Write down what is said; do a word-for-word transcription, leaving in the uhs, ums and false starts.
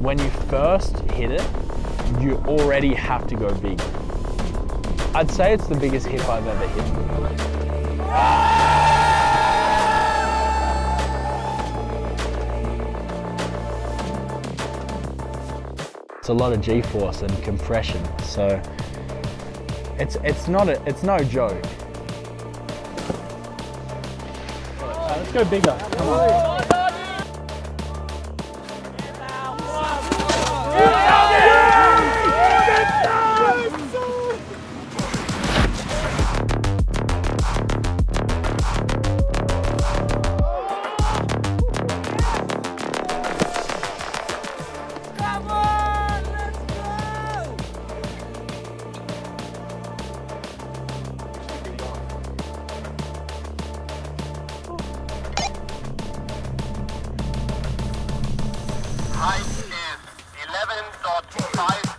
when you first hit it, you already have to go big. I'd say it's the biggest hip I've ever hit. Ah! It's a lot of G-force and compression, so it's it's not a, it's no joke. Right, let's go bigger. Come on. Height is eleven point five.